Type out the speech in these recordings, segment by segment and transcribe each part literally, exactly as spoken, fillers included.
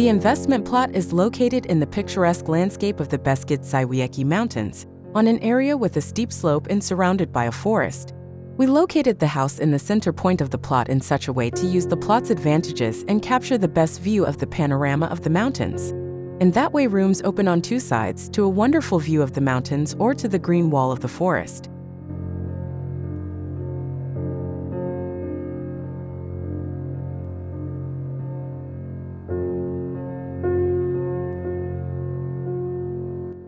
The investment plot is located in the picturesque landscape of the Beskid Żywiecki Mountains, on an area with a steep slope and surrounded by a forest. We located the house in the center point of the plot in such a way to use the plot's advantages and capture the best view of the panorama of the mountains. In that way, rooms open on two sides to a wonderful view of the mountains or to the green wall of the forest.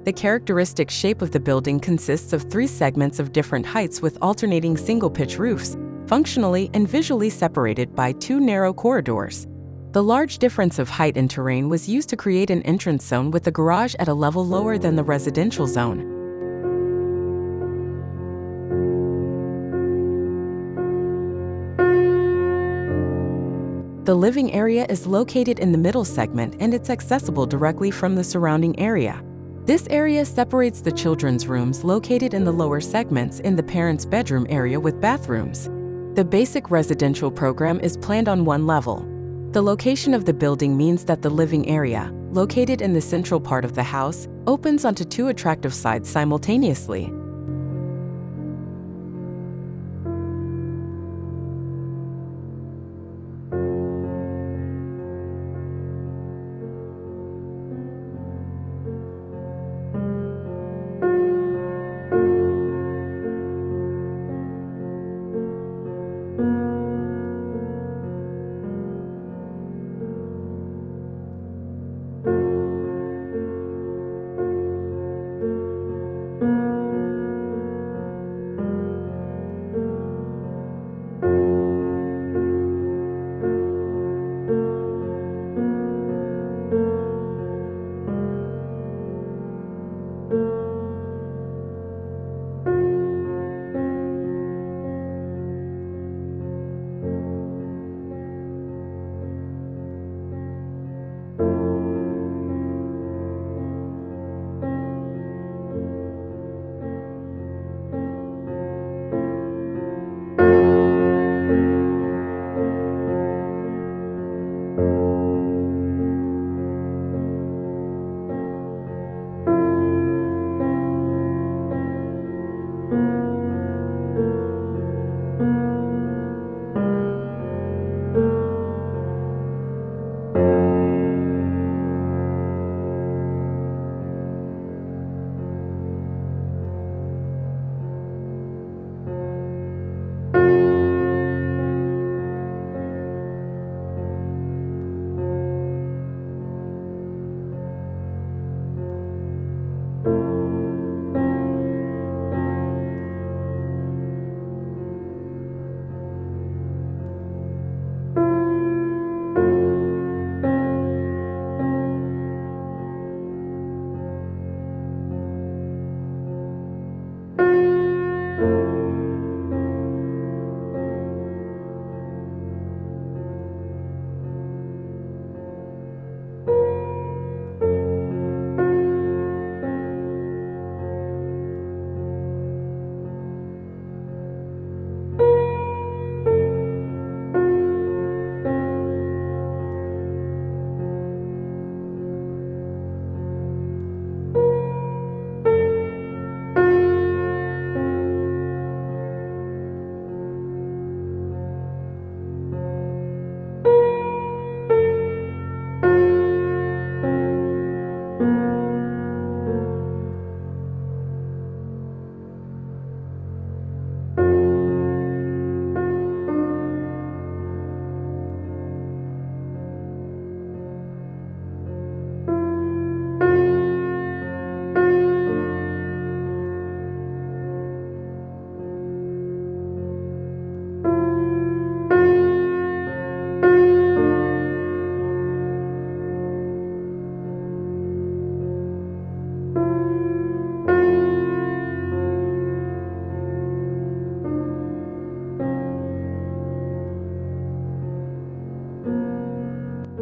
The characteristic shape of the building consists of three segments of different heights with alternating single-pitch roofs, functionally and visually separated by two narrow corridors. The large difference of height and terrain was used to create an entrance zone with the garage at a level lower than the residential zone. The living area is located in the middle segment and it's accessible directly from the surrounding area. This area separates the children's rooms located in the lower segments and the parents' bedroom area with bathrooms. The basic residential program is planned on one level. The location of the building means that the living area, located in the central part of the house, opens onto two attractive sides simultaneously.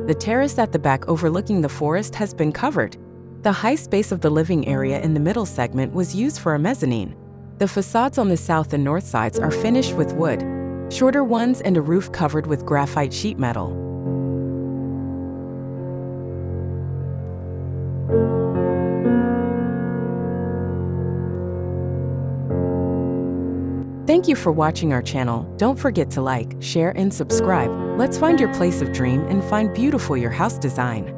The terrace at the back overlooking the forest has been covered. The high space of the living area in the middle segment was used for a mezzanine. The facades on the south and north sides are finished with wood, shorter ones and a roof covered with graphite sheet metal. Thank you for watching our channel. Don't forget to like, share, and subscribe. Let's find your place of dream and find beautiful your house design.